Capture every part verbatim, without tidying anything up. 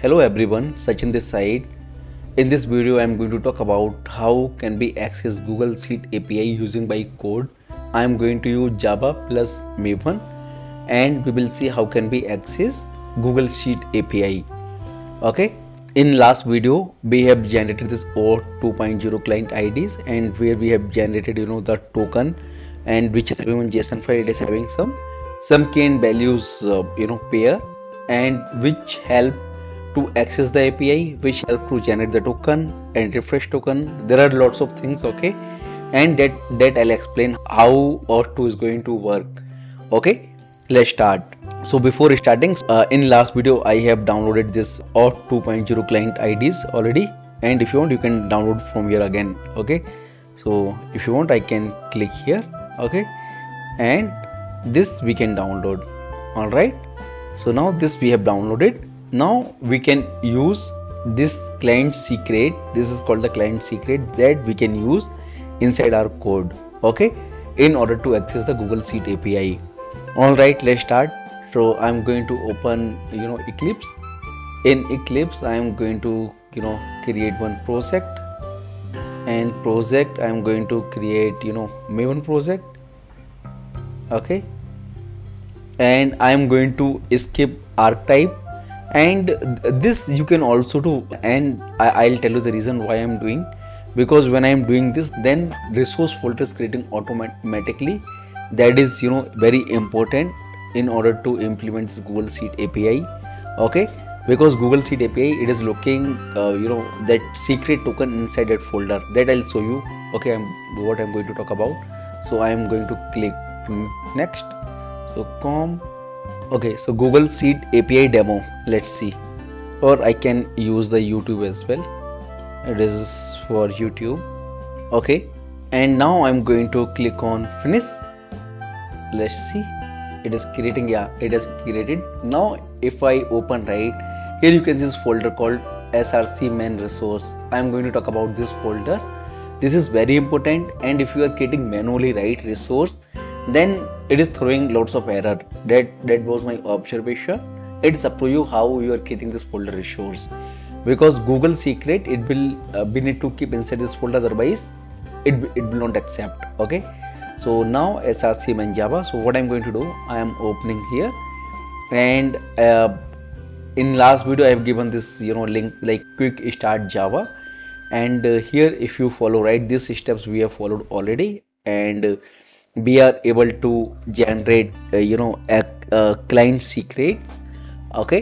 Hello everyone, Sachin this side. In this video I am going to talk about how can we access Google Sheet A P I using by code. I am going to use Java plus Maven and we will see how can we access Google Sheet A P I. Okay, in last video we have generated this O auth two point oh client I Ds and where we have generated you know the token and which is having one JSON file. It is having some some key and values uh, you know pair and which help to access the A P I, which help to generate the token and refresh token. There are lots of things, okay, and that that I'll explain how O auth two is going to work. Okay, let's start. So before starting, uh, in last video I have downloaded this O auth two point oh client I Ds already, and if you want you can download from here again. Okay, so if you want I can click here. Okay, and this we can download. All right, so now this we have downloaded. Now we can use this client secret. This is called the client secret that we can use inside our code, okay, in order to access the Google Sheet A P I. All right, let's start. So I'm going to open you know Eclipse. In Eclipse I am going to you know create one project, and project I'm going to create you know Maven project. Okay, and I am going to skip archetype. And this you can also do, and I, I'll tell you the reason why I'm doing, because when I'm doing this then resource folder is creating automatically. That is you know very important in order to implement this Google Sheet A P I. Okay, because Google Sheet A P I, it is looking uh, you know that secret token inside that folder, that I'll show you. Okay, I'm what I'm going to talk about. So I am going to click next. So com. Okay, so Google Sheet A P I demo, let's see, or I can use the YouTube as well. It is for YouTube. Okay, and now I'm going to click on finish. Let's see, it is creating. Yeah, it has created. Now if I open right here, you can see this folder called S R C main resource. I'm going to talk about this folder. This is very important, and if you are creating manually right resource, then it is throwing lots of error. That that was my observation. It's up to you how you are creating this folder resource, because Google secret, it will uh, we need to keep inside this folder, otherwise it, it will not accept. Okay, so now S R C main Java. So what I'm going to do, I am opening here, and uh, in last video I have given this you know link like quick start Java, and uh, here if you follow right these steps we have followed already, and uh, we are able to generate uh, you know a, a client secrets. Okay,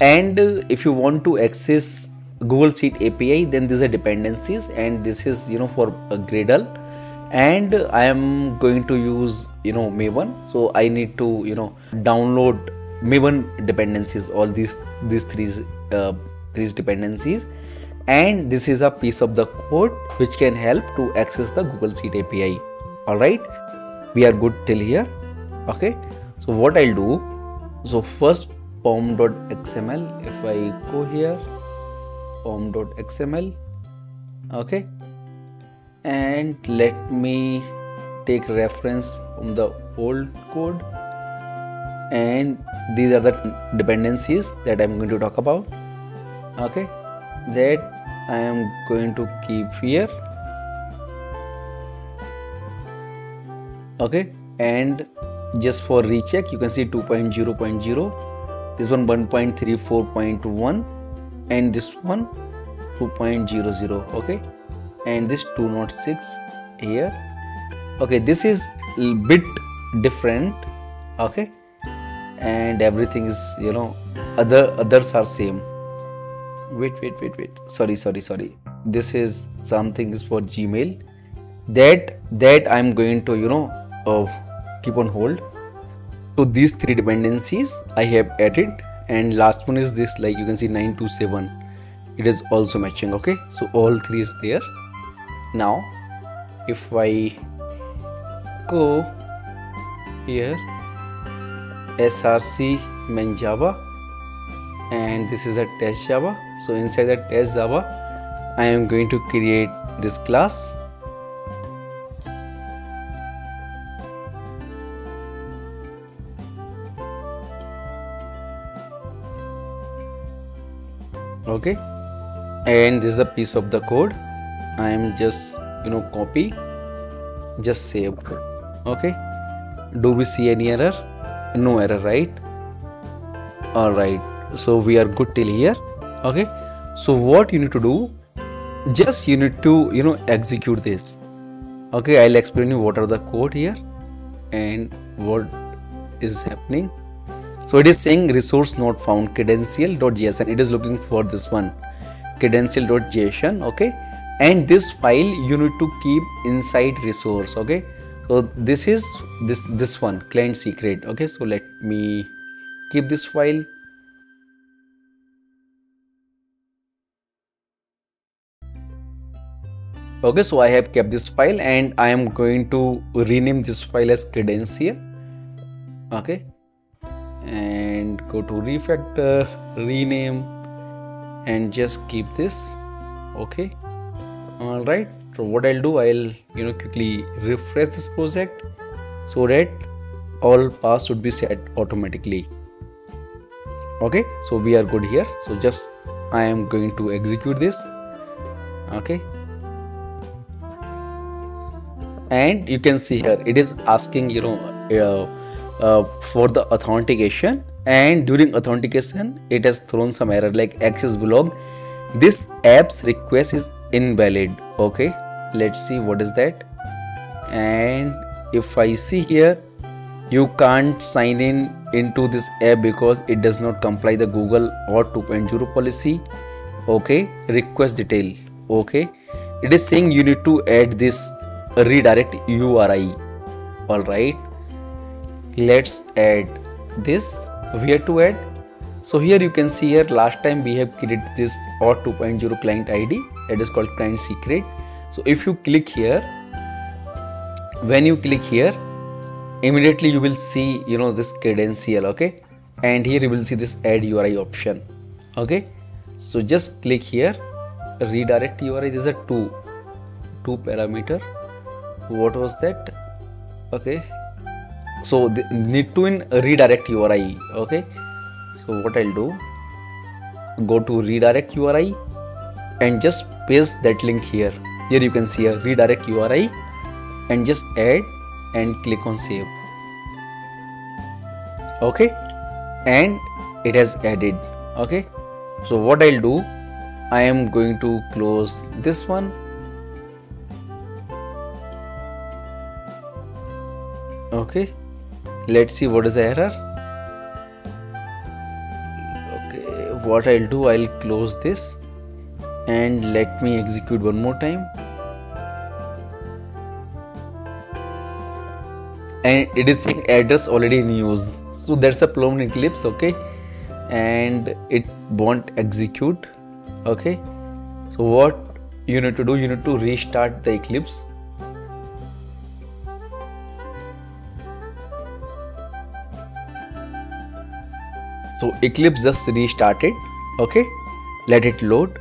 and uh, if you want to access Google Sheet A P I, then these are dependencies, and this is you know for uh, Gradle, and uh, I am going to use you know Maven. So I need to you know download Maven dependencies, all these these three uh, these dependencies, and this is a piece of the code which can help to access the Google Sheet A P I. All right, we are good till here. Okay, so what I'll do, so first pom dot X M L, if I go here pom dot X M L. okay, and let me take reference from the old code, and these are the dependencies that I'm going to talk about. Okay, that I am going to keep here. Okay, and just for recheck you can see two point oh point oh, this one one point three four point one, and this one two point oh oh. okay, and this two point oh six here. Okay, this is a bit different. Okay, and everything is you know other others are same. Wait wait wait wait, sorry sorry sorry this is something is for Gmail, that that I'm going to you know Uh, keep on hold. So these three dependencies I have added, and last one is this, like you can see nine two seven, it is also matching. Okay, so all three is there. Now if I go here S R C main Java, and this is a test Java. So inside the test Java I am going to create this class. Okay, and this is a piece of the code. I am just you know copy, just save. Okay, do we see any error? No error, right? All right, so we are good till here. Okay, so what you need to do, just you need to you know execute this. Okay, I'll explain you what are the code here and what is happening. So it is saying resource not found, credential dot J S O N. It is looking for this one, credential dot J S O N. Okay, and this file you need to keep inside resource. Okay, so this is this this one, client secret. Okay, so let me keep this file. Okay, so I have kept this file and I am going to rename this file as credential. Okay, and go to refactor, rename, and just keep this. Okay, all right. So what I'll do, I'll you know quickly refresh this project so that all paths would be set automatically. Okay, so we are good here. So just I am going to execute this. Okay, and you can see here it is asking you know uh, uh, for the authentication, and during authentication it has thrown some error like access blocked, this app's request is invalid. Okay, let's see what is that. And if I see here, you can't sign in into this app because it does not comply the Google OAuth two point zero policy. Okay, request detail. Okay, it is saying you need to add this redirect U R I. All right, let's add this. Where to add? So here you can see here, last time we have created this OAuth two point zero client I D, that is called client secret. So if you click here, when you click here, immediately you will see you know this credential. Okay, and here you will see this add U R I option. Okay, so just click here, redirect U R I. This is a two two parameter. What was that? Okay, so the need to in redirect U R I. Okay, so what I'll do, go to redirect U R I and just paste that link here. Here you can see a redirect U R I and just add and click on save. Okay, and it has added. Okay, so what I'll do, I am going to close this one. Okay, let's see what is the error. Okay, what I'll do, I'll close this and let me execute one more time. And it is saying address already in use. So that's a problem in Eclipse. Okay, and it won't execute. Okay, so what you need to do, you need to restart the Eclipse. So Eclipse just restarted. Okay, let it load.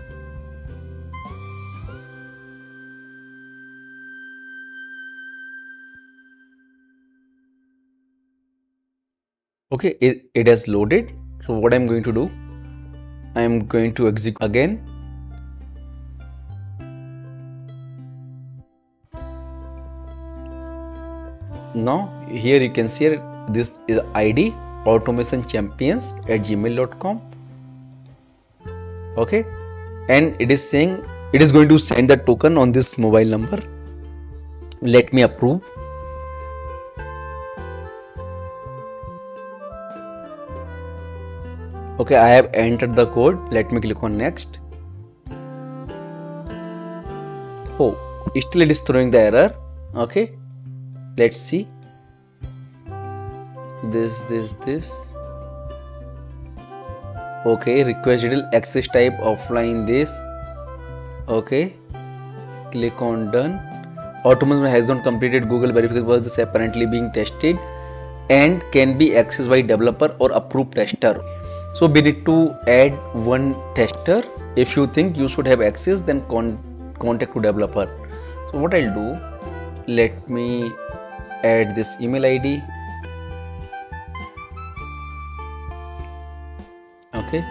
Okay, it, it has loaded. So what I'm going to do, I'm going to execute again. Now here you can see this is I D, automation champions at gmail dot com. Okay, and it is saying it is going to send the token on this mobile number. Let me approve. Okay, I have entered the code. Let me click on next. Oh, still it is throwing the error. Okay, let's see. This, this, this. Okay, request detail, access type offline. This. Okay, click on done. Automation has not completed Google verification was this apparently being tested and can be accessed by developer or approved tester. So we need to add one tester. If you think you should have access, then con contact to developer. So what I'll do, let me add this email I D. Okay,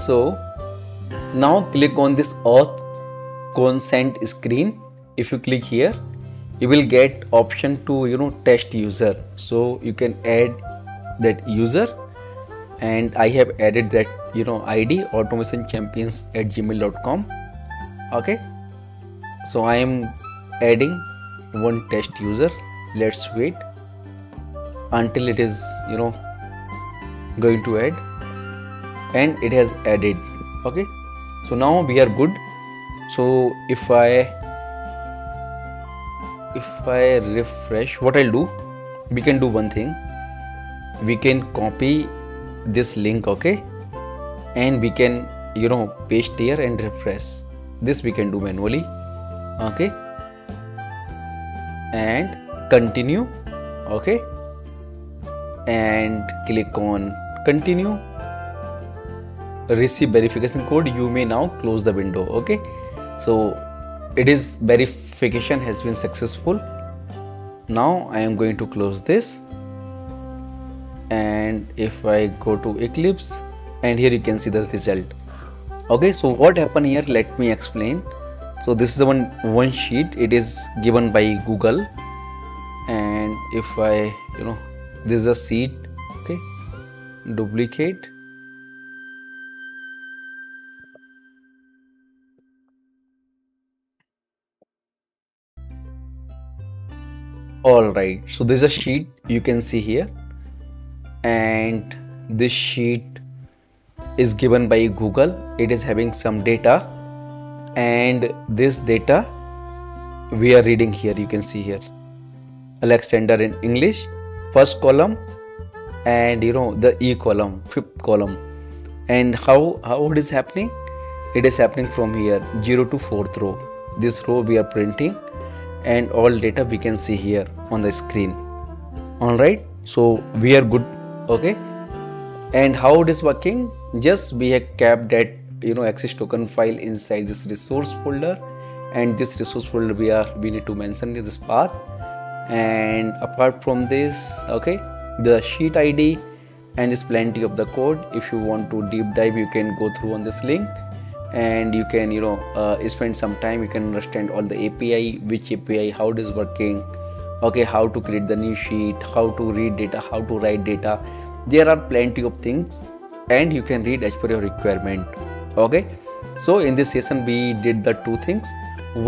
so Now click on this auth consent screen. If you click here, you will get option to you know test user. So you can add that user, and I have added that you know I D automation champions at gmail dot com. Okay, so I am adding one test user. Let's wait until it is you know going to add, and it has added. Okay, so now we are good. So if I if I refresh, what I'll do, we can do one thing. We can copy this link, okay, and we can you know paste here and refresh. This we can do manually, okay, and continue, okay, and click on continue. Receive verification code. You may now close the window, okay. So it is verification has been successful. Now I am going to close this, and if I go to Eclipse, and here you can see the result. Okay, so what happened here, let me explain. So this is the one one sheet, it is given by Google, and if I you know this is a sheet, okay, duplicate. Alright, so this is a sheet you can see here, and this sheet is given by Google. It is having some data, and this data we are reading here. You can see here Alexander in English, first column, and you know the E column, fifth column. And how, how it is happening? It is happening from here zero to fourth row. This row we are printing, and all data we can see here on the screen. Alright, so we are good, okay. And how it is working, just we have kept that you know access token file inside this resource folder, and this resource folder we are we need to mention this path. And apart from this, okay, the sheet I D, and is plenty of the code. If you want to deep dive, you can go through on this link, and you can you know uh, spend some time. You can understand all the A P I, which A P I, how it is working, okay, how to create the new sheet, how to read data, how to write data. There are plenty of things, and you can read as per your requirement, okay. So in this session we did the two things.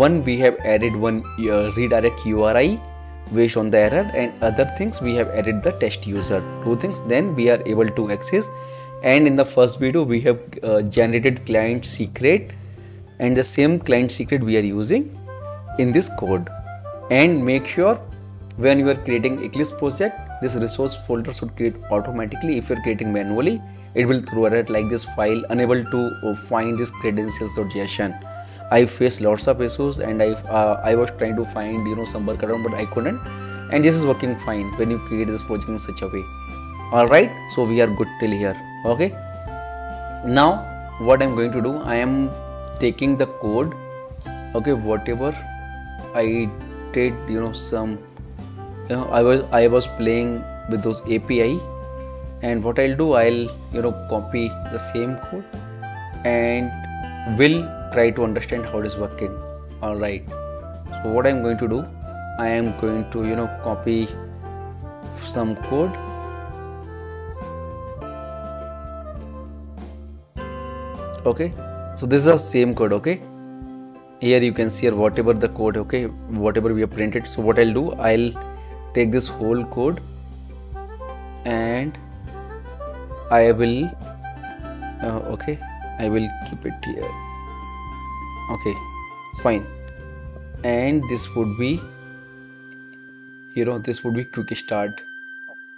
One, we have added one uh, redirect U R I based on the error, and other things we have added the test user. Two things then we are able to access. And in the first video we have uh, generated client secret, and the same client secret we are using in this code. And make sure when you are creating Eclipse project, this resource folder should create automatically. If you are creating manually, it will throw error like this file unable to find this credentials dot J S O N. I faced lots of issues, and I uh, I was trying to find you know some workaround, but I couldn't. And this is working fine when you create this project in such a way. Alright, so we are good till here. Okay, now what I'm going to do, I am taking the code, okay, whatever I did, you know some you know I was I was playing with those A P I, and what I'll do, I'll you know copy the same code, and will try to understand how it is working. Alright, so what I'm going to do, I am going to you know copy some code. Okay, so this is the same code, okay. Here you can see whatever the code, okay, whatever we have printed. So what I'll do, I'll take this whole code, and I will uh, okay, I will keep it here, okay, fine. And this would be you know this would be quick start,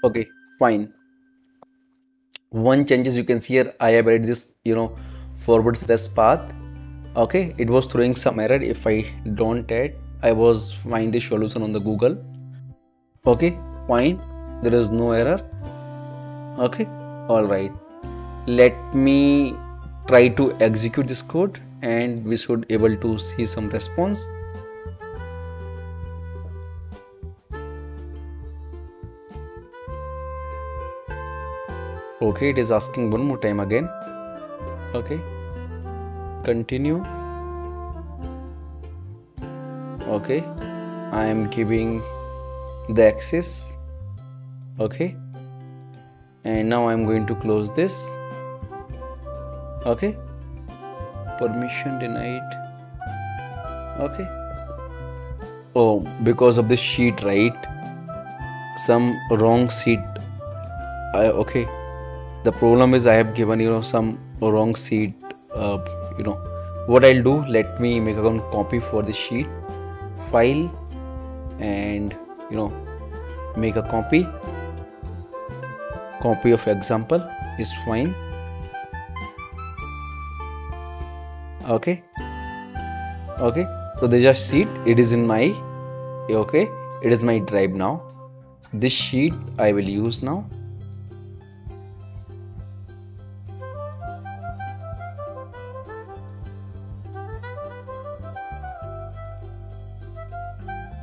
okay, fine. One changes you can see here, I have added this you know forward slash path, okay. It was throwing some error if I don't add. I was find the solution on the Google, okay, fine, there is no error, okay. Alright, let me try to execute this code, and we should able to see some response. Okay, it is asking one more time again, okay. continue. Okay, I am giving the access. Okay, and now I am going to close this. Okay, permission denied. Okay, oh, because of the sheet, right? Some wrong sheet. I, okay, the problem is I have given, you know, some wrong sheet. Uh, you know what I'll do, let me make a copy for the sheet file and, you know, make a copy copy of example is fine. Okay, okay, so the just sheet, it is in my, okay, it is my drive now. This sheet I will use now.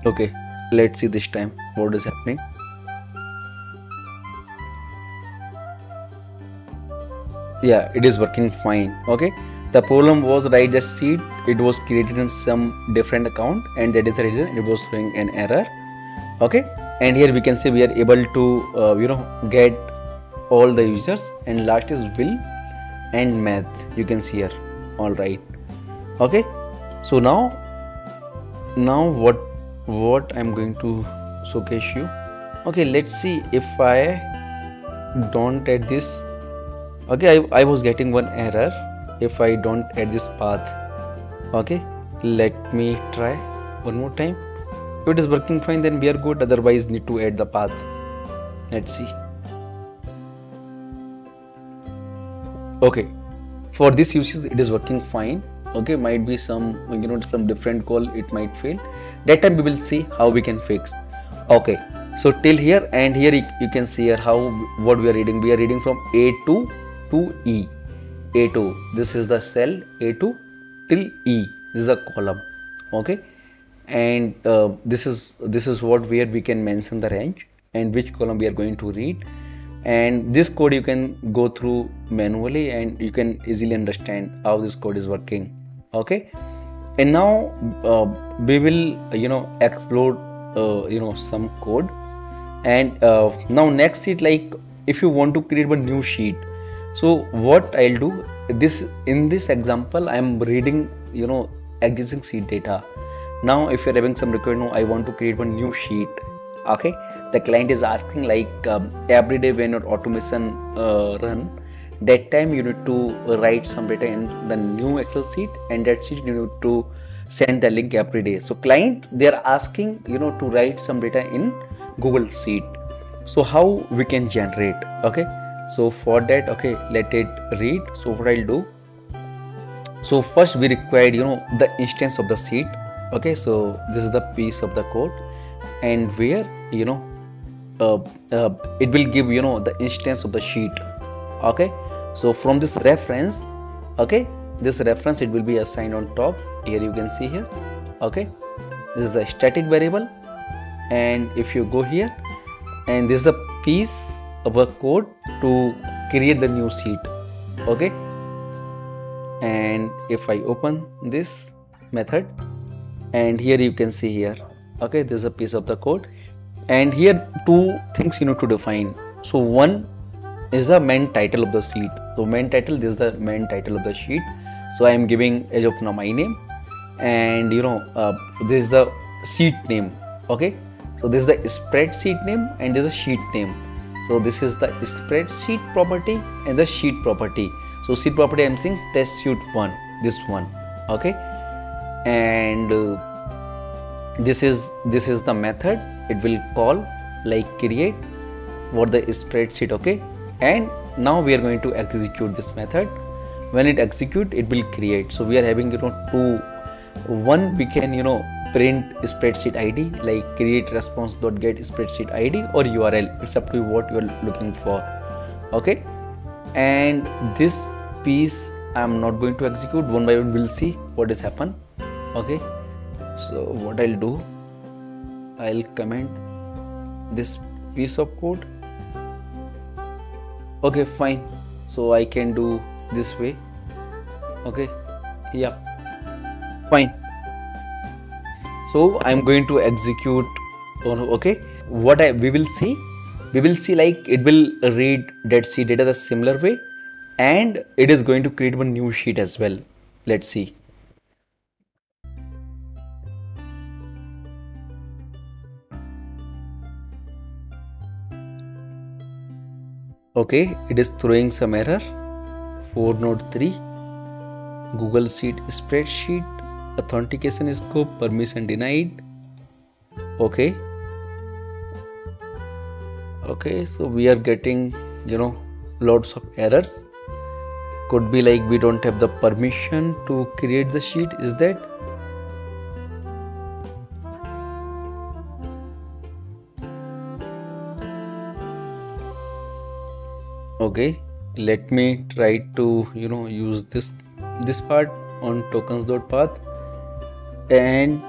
Okay, let's see this time what is happening. Yeah, it is working fine. Okay, the problem was, right, the sheet, it was created in some different account, and that is the reason it was showing an error. Okay, and here we can see we are able to uh, you know, get all the users, and last is will and math, you can see here. All right, okay, so now now what what I'm going to showcase you. Okay, let's see if I don't add this. Okay, I, I was getting one error if I don't add this path. Okay, let me try one more time. If it is working fine, then we are good, otherwise need to add the path. Let's see. Okay, for this usage it is working fine. Okay, might be some, you know, some different call, it might fail. That time we will see how we can fix. Okay, so till here, and here you can see here how, what we are reading. We are reading from A to to E. A to, this is the cell, A to till E, this is a column. Okay, and uh, this is this is what, where we can mention the range and which column we are going to read. And this code you can go through manually, and you can easily understand how this code is working. Okay, and now uh, we will, you know, explore uh, you know, some code. And uh, now next sheet, like if you want to create one new sheet, so what I'll do, this in this example I am reading, you know, existing sheet data. Now if you're having some requirement, I want to create one new sheet. Okay, the client is asking like um, every day when your automation uh, run, that time you need to write some data in the new Excel sheet, and that sheet you need to send the link every day. So client, they are asking, you know, to write some data in Google Sheet. So how we can generate? Okay, so for that, okay, let it read. So what I'll do, so first we required, you know, the instance of the sheet. Okay, so this is the piece of the code, and where, you know, uh, uh, it will give, you know, the instance of the sheet. Okay, so from this reference, okay, this reference, it will be assigned on top. Here you can see here. Okay, this is the static variable, and if you go here, and this is a piece of a code to create the new sheet. Okay, and if I open this method, and here you can see here. Okay, this is a piece of the code, and here two things you need to define. So one is the main title of the sheet. So main title, this is the main title of the sheet. So I am giving as of now my name, and you know, uh, this is the sheet name. Okay, so this is the spreadsheet name, and this is a sheet name. So this is the spreadsheet property and the sheet property. So sheet property, I am saying test sheet one, this one. Okay, and uh, this is this is the method it will call, like create what the spreadsheet. Okay, and now we are going to execute this method. When it execute, it will create. So we are having, you know, two. One, we can, you know, print spreadsheet I D, like create response.get spreadsheet I D or U R L. It's up to what you are looking for. Okay, and this piece I'm not going to execute. One by one we'll see what has happened. Okay, so what I'll do, I'll comment this piece of code. Okay, fine. So I can do this way. Okay, Yeah, fine. So I'm going to execute. Oh, okay, what I we will see we will see like it will read that C data the similar way, and it is going to create one new sheet as well. Let's see. Okay, it is throwing some error. four node three, Google Sheet Spreadsheet, authentication is scope, permission denied. Okay. Okay, so we are getting, you know, lots of errors. Could be like we don't have the permission to create the sheet, is that? Okay, let me try to, you know, use this this part on tokens.path, and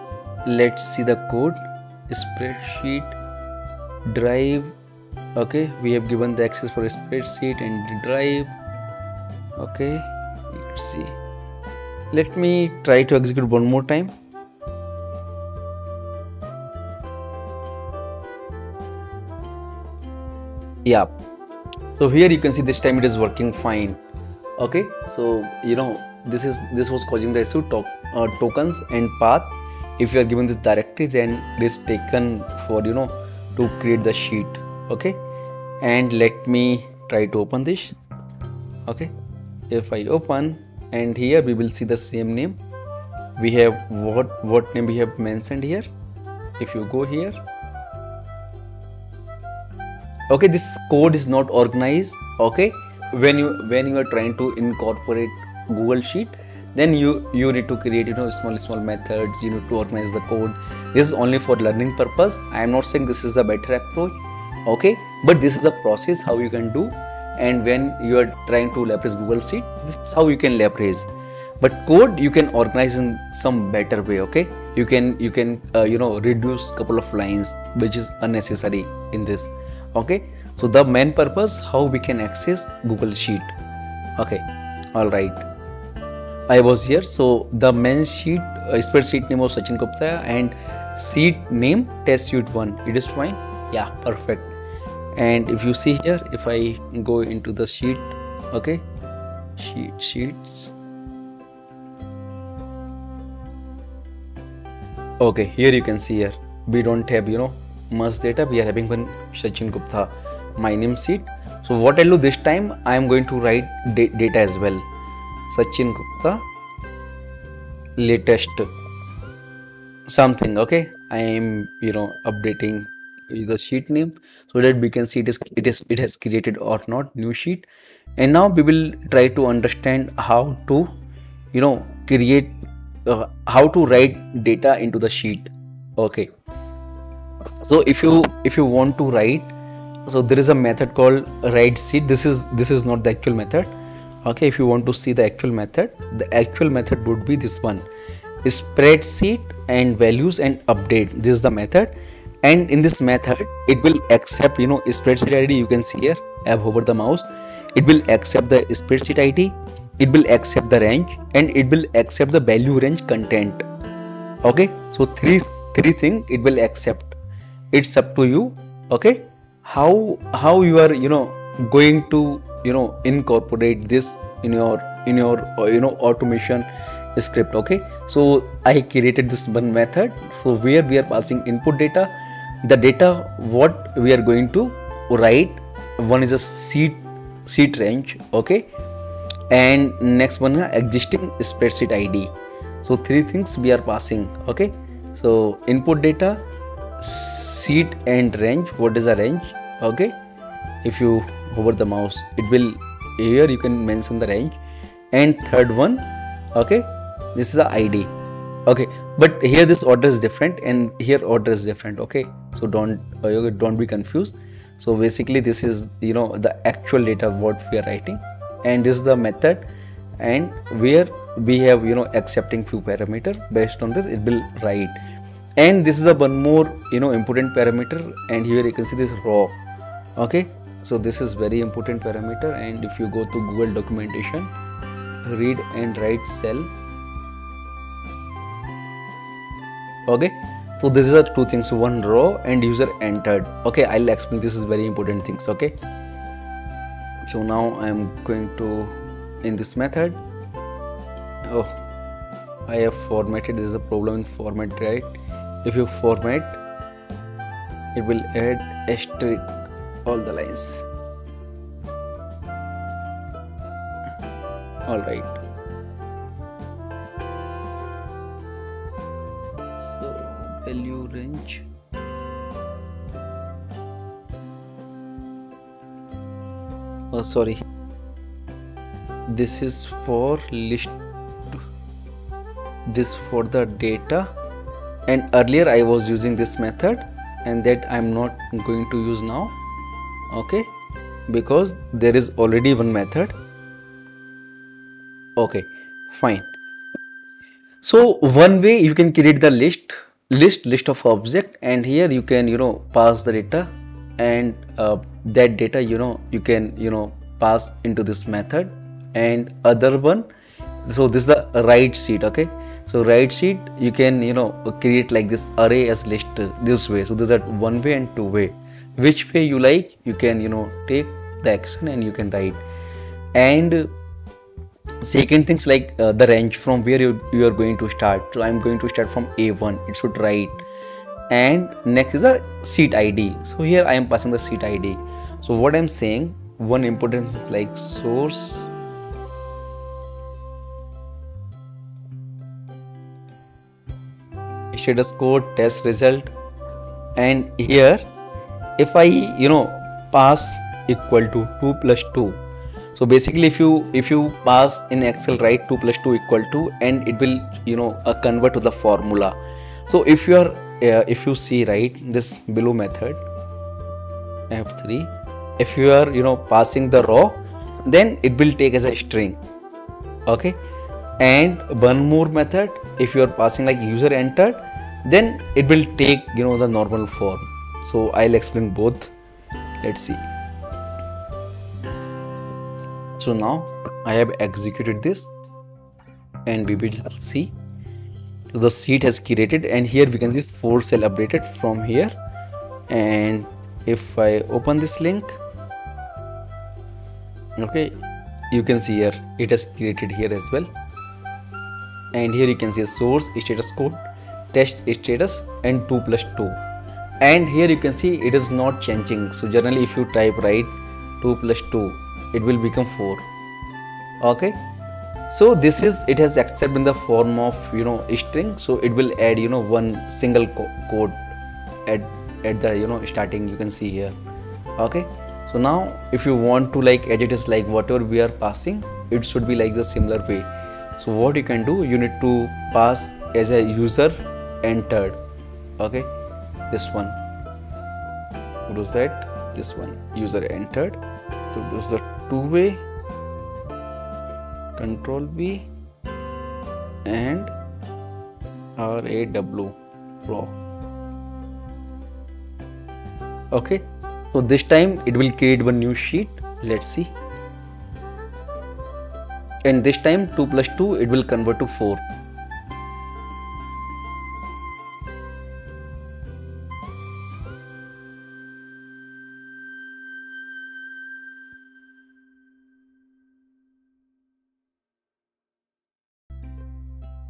let's see the code. Spreadsheet drive. Okay, we have given the access for a spreadsheet and drive. Okay, let's see. Let me try to execute one more time. Yeah. So here you can see this time it is working fine. Okay, so you know this is this was causing the issue to, uh, tokens and path. If you are given this directory, then it is taken for, you know, to create the sheet. Okay, and let me try to open this. Okay, if I open, and here we will see the same name. We have what what name we have mentioned here. If you go here. Okay, this code is not organized. Okay, when you when you are trying to incorporate Google Sheet, then you you need to create, you know, small small methods. You need to organize the code. This is only for learning purpose. I am not saying this is a better approach. Okay, but this is the process how you can do, and when you are trying to leverage Google Sheet, this is how you can leverage. But code you can organize in some better way. Okay, you can you can uh, you know, reduce couple of lines which is unnecessary in this. Okay, so the main purpose how we can access Google Sheet. Okay, all right, I was here. So the main sheet uh, spreadsheet name was Sachin Gupta and sheet name test suite one. It is fine. Yeah, perfect. And if you see here, if I go into the sheet, okay, sheet sheets. Okay, here you can see here we don't have, you know, much data. We are having one Sachin Gupta my name sheet. So what I'll do this time, I am going to write da data as well. Sachin Gupta latest something. Okay, I am, you know, updating the sheet name so that we can see it is it is it has created or not new sheet. And now we will try to understand how to, you know, create uh, how to write data into the sheet. Okay, so if you if you want to write, so there is a method called write sheet. This is this is not the actual method. Okay, if you want to see the actual method, the actual method would be this one: spreadsheet and values and update. This is the method, and in this method it will accept, you know, spreadsheet I D. You can see here, I have hovered the mouse. It will accept the spreadsheet I D, it will accept the range, and it will accept the value range content. Okay, so three three things it will accept. It's up to you. Okay, how how you are, you know, going to, you know, incorporate this in your in your you know automation script. Okay, so I created this one method for where we are passing input data. The data what we are going to write, one is a sheet sheet range. Okay, and next one is existing spreadsheet I D. So three things we are passing. Okay, so input data, sheet and range. What is a range? Okay, if you hover the mouse, it will here you can mention the range. And third one, okay, this is the I D. Okay, but here this order is different and here order is different. Okay, so don't uh, don't be confused. So basically this is, you know, the actual data what we are writing, and this is the method, and where we have, you know, accepting few parameter. Based on this it will write. And this is a one more, you know, important parameter, and here you can see this raw. Okay, so this is very important parameter. And if you go to Google documentation, read and write cell. Okay, so this is the two things, one row and user entered. Okay, I'll explain, this is very important things. Okay, so now I'm going to in this method. Oh, I have formatted. This is a problem in format, right? If you format, it will add asterisk all the lines. All right. So value range. Oh, sorry. This is for list. This for the data. And earlier I was using this method, and that I'm not going to use now. Okay, because there is already one method. Okay, fine. So one way you can create the list list list of object, and here you can, you know, pass the data, and uh, that data, you know, you can, you know, pass into this method. And other one, so this is the right sheet. Okay, so right sheet you can, you know, create like this array as list this way. So there's a one way and two way, which way you like, you can, you know, take the action and you can write. And second things like uh, the range from where you, you are going to start. So I'm going to start from A one, it should write. And next is a sheet I D. So here I am passing the sheet I D. So what I'm saying, one importance is like source status code, test result, and here if I, you know, pass equal to two plus two. So basically if you if you pass in Excel, write two plus two equal to, and it will, you know, uh, convert to the formula. So if you are uh, if you see, right, this below method F three, if you are, you know, passing the row, then it will take as a string. Okay, and one more method, if you are passing like user entered, then it will take, you know, the normal form. So I'll explain both. Let's see. So now I have executed this, and we will see the sheet has created, and here we can see four cell updated from here. And if I open this link, okay, you can see here it has created here as well. And here you can see source status code, test status, and two plus two. And here you can see it is not changing. So generally if you type, right, two plus two, it will become four. Okay, so this is, it has accepted in the form of, you know, string. So it will add, you know, one single co code at at the, you know, starting, you can see here. Okay, so now if you want to like edit is like whatever we are passing, it should be like the similar way. So what you can do, you need to pass as a user entered. Okay, this one, what was that, this one, user entered. So this is the two-way, control V and R A W, raw. Okay, so this time it will create one new sheet. Let's see. And this time two plus two, it will convert to four.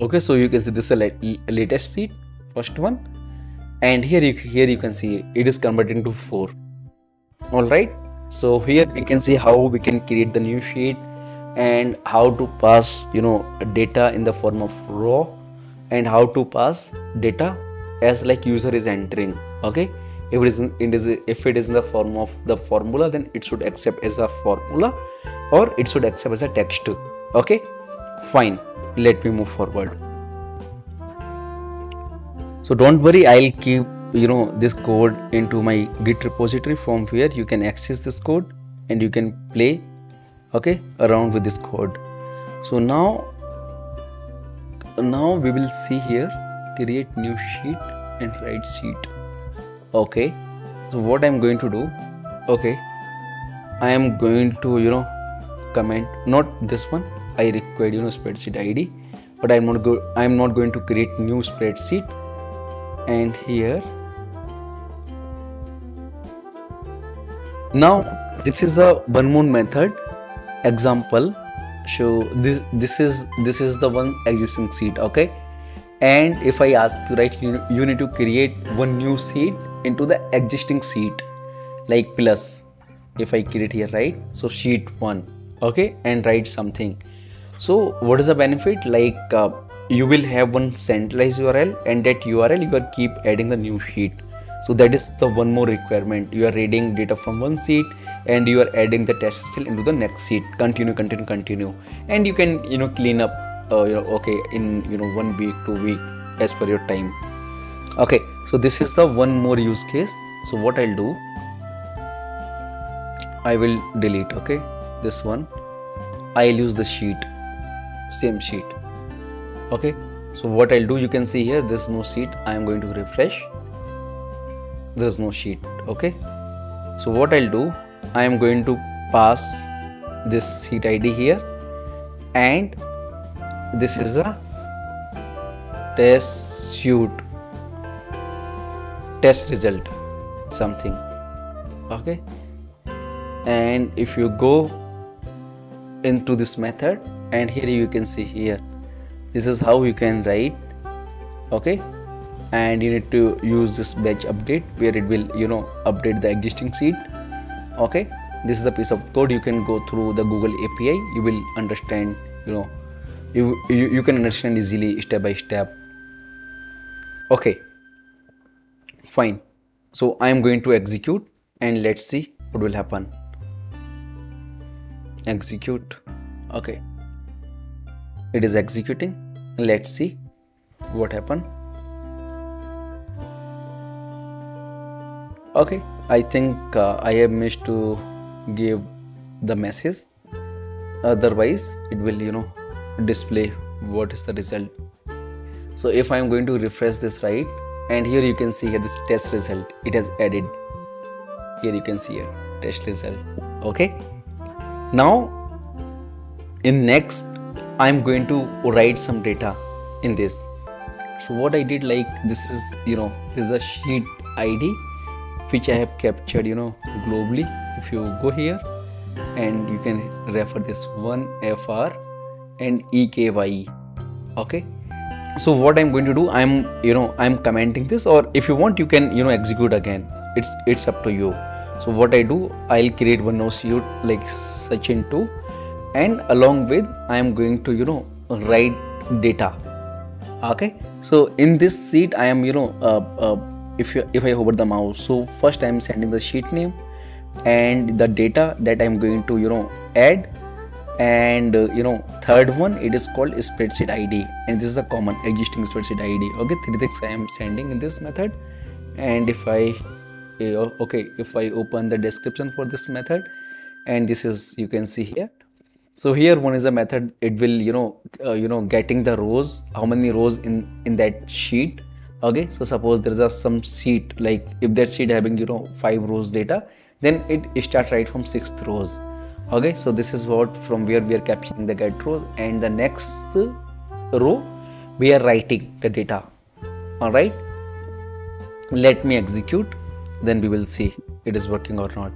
Okay, so you can see this is a latest sheet, first one, and here you here you can see it is converted into four. All right, so here we can see how we can create the new sheet and how to pass, you know, data in the form of row, and how to pass data as like user is entering. Okay, if it is in, it is if it is in the form of the formula, then it should accept as a formula, or it should accept as a text. Okay, fine. Let me move forward. So don't worry, I'll keep, you know, this code into my Git repository, from where you can access this code and you can play, okay, around with this code. So now now we will see here, create new sheet and write sheet. Okay, so what I'm going to do, okay, I am going to, you know, comment, not this one, I required, you know, spreadsheet I D, but I'm not go I'm not going to create new spreadsheet. and here. Now this is the one more method example. So this this is this is the one existing sheet, okay. And if I ask you, right, you, you need to create one new sheet into the existing sheet, like plus. If I create here, right, so sheet one, okay, and write something. So what is the benefit? Like uh, you will have one centralized U R L, and that U R L you are keep adding the new sheet. So that is the one more requirement. You are reading data from one sheet and you are adding the test cell into the next sheet. Continue, continue, continue, and you can you know clean up. Uh, you know, okay, in you know one week, two week as per your time. Okay, so this is the one more use case. So what I'll do, I will delete. Okay, this one, I'll use the sheet, same sheet. Okay, so what I'll do, you can see here, there's no sheet. I am going to refresh. There's no sheet. Okay, so what I'll do, I am going to pass this sheet I D here, and this is a test suite test result something, okay. And if you go into this method, and here you can see here, this is how you can write, okay. And you need to use this batch update where it will you know update the existing sheet, okay. This is the piece of code. You can go through the Google A P I, you will understand, you know You, you you can understand easily step by step. Okay, fine. So I am going to execute and let's see what will happen. Execute. Okay, it is executing. Let's see what happened. Okay, I think uh, I have missed to give the message, otherwise it will you know display what is the result. So if I am going to refresh this, right, and here you can see here this test result, it has added here, you can see here test result, okay. Now in next I am going to write some data in this. So what I did, like this is you know this is a sheet I D which I have captured you know globally. If you go here and you can refer this one F R and E K Y, okay. So what I'm going to do, I'm you know I'm commenting this, or if you want you can you know execute again, it's it's up to you. So what I do, I'll create one new sheet like Sachin two, and along with I'm going to you know write data, okay. So in this sheet I am you know uh, uh, if you if I hover the mouse, so first I'm sending the sheet name and the data that I'm going to you know add. And uh, you know third one, it is called spreadsheet I D, and this is a common existing spreadsheet I D, okay. Three things I am sending in this method. And if I okay if I open the description for this method, and this is you can see here. So here one is a method, it will you know uh, you know getting the rows, how many rows in in that sheet, okay. So suppose there is a some sheet, like if that sheet having you know five rows data, then it start right from sixth rows, okay. So this is what from where we are capturing the get rows, and the next row we are writing the data. All right, let me execute, then we will see it is working or not,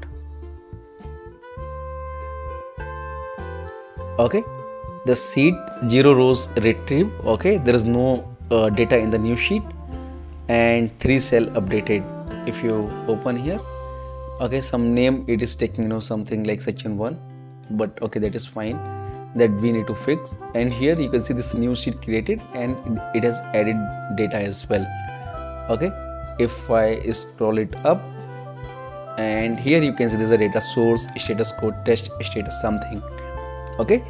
okay. The sheet zero rows retrieve, okay. There is no uh, data in the new sheet, and three cell updated. If you open here, okay, some name it is taking you know something like Sachin one, but okay, that is fine, that we need to fix. And here you can see this new sheet created, and it has added data as well, okay. If I scroll it up, and here you can see there's a data source, status code, test status something, okay.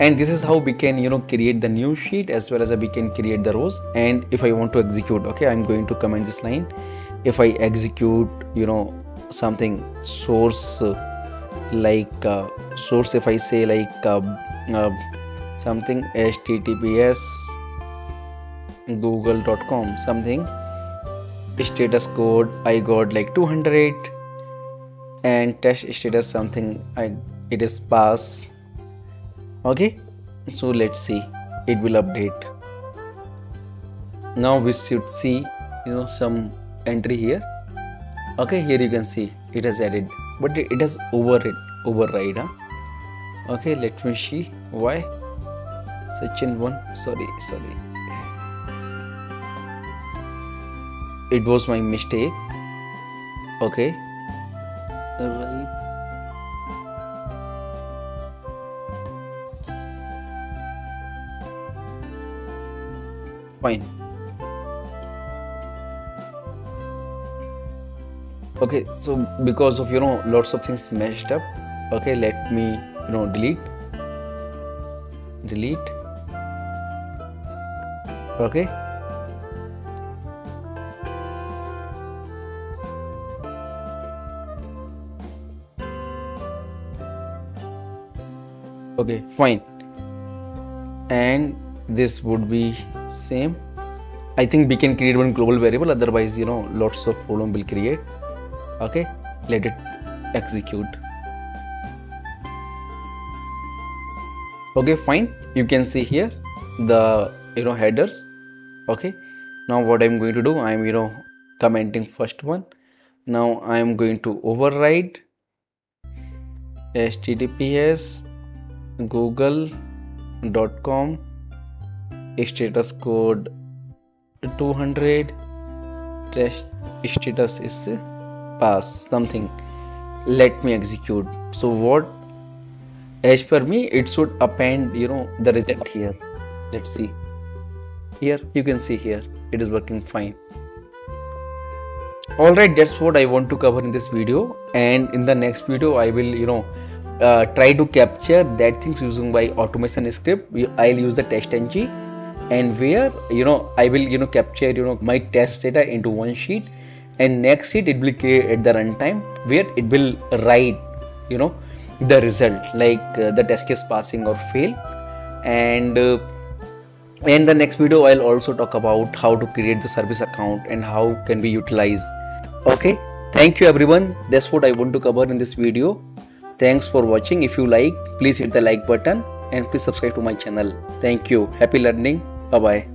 And this is how we can you know create the new sheet as well as we can create the rows. And if I want to execute, okay, I'm going to comment this line. If I execute you know something source, like uh, source, if I say like uh, uh, something H T T P S google dot com something, status code I got like two hundred, and test status something I it is pass, okay. So let's see, it will update. Now we should see you know some entry here. Okay, here you can see it has added, but it has override override huh? Okay, let me see why. Sachin one, sorry sorry it was my mistake. Okay, right. Fine. Okay, so because of you know lots of things messed up. Okay, let me you know delete delete okay. Okay, fine. And this would be same. I think we can create one global variable, otherwise you know lots of problem will create. Okay, let it execute. Okay, fine. You can see here the you know headers. Okay, now what I'm going to do, I'm you know commenting first one. Now I'm going to override H T T P S google dot com status code two hundred, test status is pass something. Let me execute. So what, as per me it should append you know the result here. Let's see here. You can see here it is working fine. Alright, that's what I want to cover in this video, and in the next video I will you know uh, try to capture that things using by automation script. I'll use the test N G, and where you know I will you know capture you know my test data into one sheet, and next sheet it will create at the runtime where it will write you know the result, like uh, the test case passing or fail. And uh, in the next video I'll also talk about how to create the service account and how can we utilize. Okay, thank you everyone. That's what I want to cover in this video. Thanks for watching. If you like, please hit the like button and please subscribe to my channel. Thank you. Happy learning. Bye bye.